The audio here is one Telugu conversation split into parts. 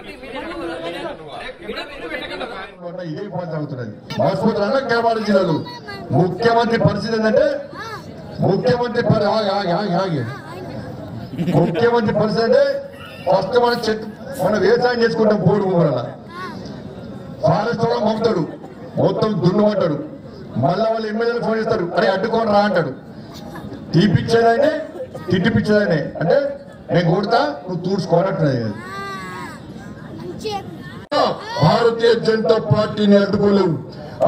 मुख्यमंत्री परस्थित मुख्यमंत्री मुख्यमंत्री परस्थित फस्ट मन मन व्यवसाय बोर्ड फारेस्ट मोता मोतम दुर्टा मल्ला वाल एमएलए फोन अरे अड्डा रा अटा तीपे तिटिपच्चेदाने अंटे मैं कोडता भारतीय जनता पार्टी ने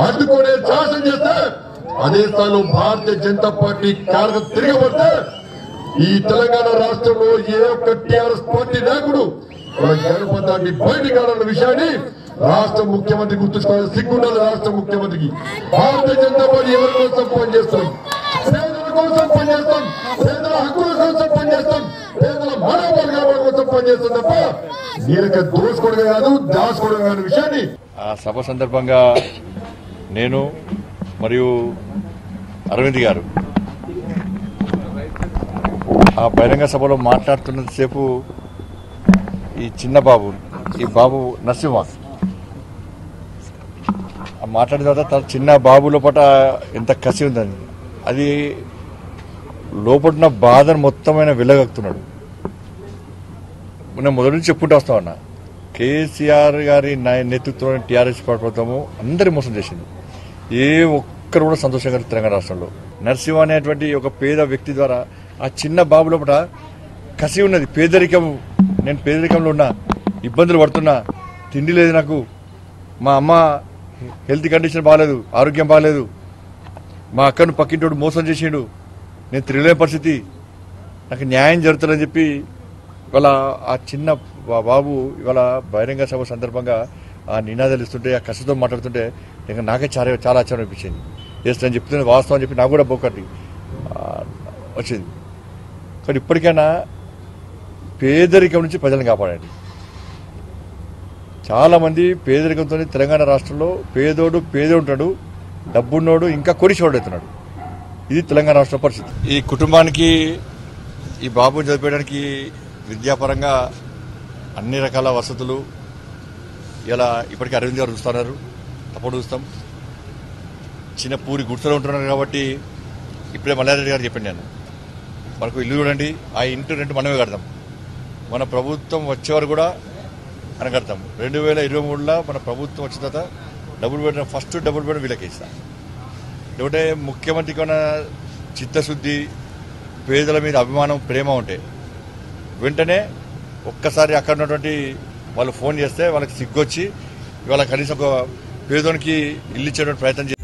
अड्डुकोने शासन अदे साल भारतीय जनता पार्टी कार्यकर्ता तिरगबड़ते राष्ट्र टीआरएस पार्टी नायक जनपदा बैठक विषयानी राष्ट्र मुख्यमंत्री गुर्तुंचुकोवाली सिग्गुंडाली राष्ट्र मुख्यमंत्री की भारतीय जनता पार्टी एवरिकोसम पनिचेस्तुंदी पेदल कोसम पनिचेस्तुंदी पेदल हक्कुल कोसम पनिचेस्तुंदी पेदल मनोबलगाल कोसम पनिचेस्तुंदी तप्प नीलके दोस्कोडगा कादु दास्कोडगा अने विषयानी आ सभ संदर्भंगा नेनु मरियु अरविंद गारु आ बहिरंग सभलो माट्लाडुतुन्नसेपु ई चिन्न बाबु ई बाबु नरसिंह మాట్లాడిన తర్వాత చిన్న బాబు లోపట ఎంత కసి ఉందని అది లోపటన బాధను మొత్తమైన వెలగక్కుతున్నాడు. నేను మొదటి నుంచి చెప్పుకుంటూ వస్తా ఉన్నా కేసీఆర్ గారి నేతృత్వంలో టీఆర్ఎస్ ప్రభుత్వము అందరి మోసం చేసింది. ఏ ఒక్కరు కూడా సంతోషంగా తెలంగాణ రాష్ట్రంలో నరసింహ అనేటువంటి ఒక పేద వ్యక్తి ద్వారా ఆ చిన్న బాబు లోపట కసి ఉన్నది. పేదరికం, నేను పేదరికంలో ఉన్నా, ఇబ్బందులు పడుతున్నా, తిండి లేదు నాకు, మా అమ్మ హెల్త్ కండిషన్ బాగాలేదు, ఆరోగ్యం బాగాలేదు, మా అక్కను పక్కింటోడు మోసం చేసిండు, నేను తిరగలేని పరిస్థితి, నాకు న్యాయం జరుగుతుందని చెప్పి ఇవాళ ఆ చిన్న బాబు ఇవాళ బహిరంగ సభ సందర్భంగా ఆ నినాదాలు ఇస్తుంటే ఆ కసితో మాట్లాడుతుంటే ఇంకా నాకే చాలా ఆశ్చర్యం అనిపించింది. జస్ట్ నేను చెప్తున్న వాస్తవం అని చెప్పి నాకు కూడా బొక్కటి వచ్చింది. కానీ ఇప్పటికైనా పేదరికం నుంచి ప్రజలను కాపాడండి. చాలామంది పేదరికంతో తెలంగాణ రాష్ట్రంలో పేదోడు పేదే ఉంటాడు, డబ్బున్నోడు ఇంకా కొరిశోడు అవుతున్నాడు. ఇది తెలంగాణ రాష్ట్ర పరిస్థితి. ఈ కుటుంబానికి ఈ బాబుని చదివేయడానికి విద్యాపరంగా అన్ని రకాల వసతులు ఇలా ఇప్పటికీ అరవింద్ గారు చూస్తున్నారు, తప్పుడు చూస్తాం, చిన్న పూరి గుర్తులో ఉంటున్నారు. కాబట్టి ఇప్పుడే మల్లారెడ్డి గారు చెప్పాను, నేను మనకు ఇల్లు చూడండి, ఆ ఇంటి రెంట్ మనమే కడతాం, మన ప్రభుత్వం వచ్చేవారు కూడా అని కడతాం. 2023లో మన ప్రభుత్వం వచ్చిన తర్వాత double bedroom first double bedroom వీళ్ళకి ఇస్తాం. ఎందుకంటే ముఖ్యమంత్రికి ఉన్న చిత్తశుద్ధి, పేదల మీద అభిమానం, ప్రేమ ఉంటే వెంటనే ఒక్కసారి అక్కడ ఉన్నటువంటి వాళ్ళు ఫోన్ చేస్తే వాళ్ళకి సిగ్గొచ్చి ఇవాళ కనీసం ఒక పేదోనికి ఇల్లు ఇచ్చేటువంటి ప్రయత్నం చేస్తారు.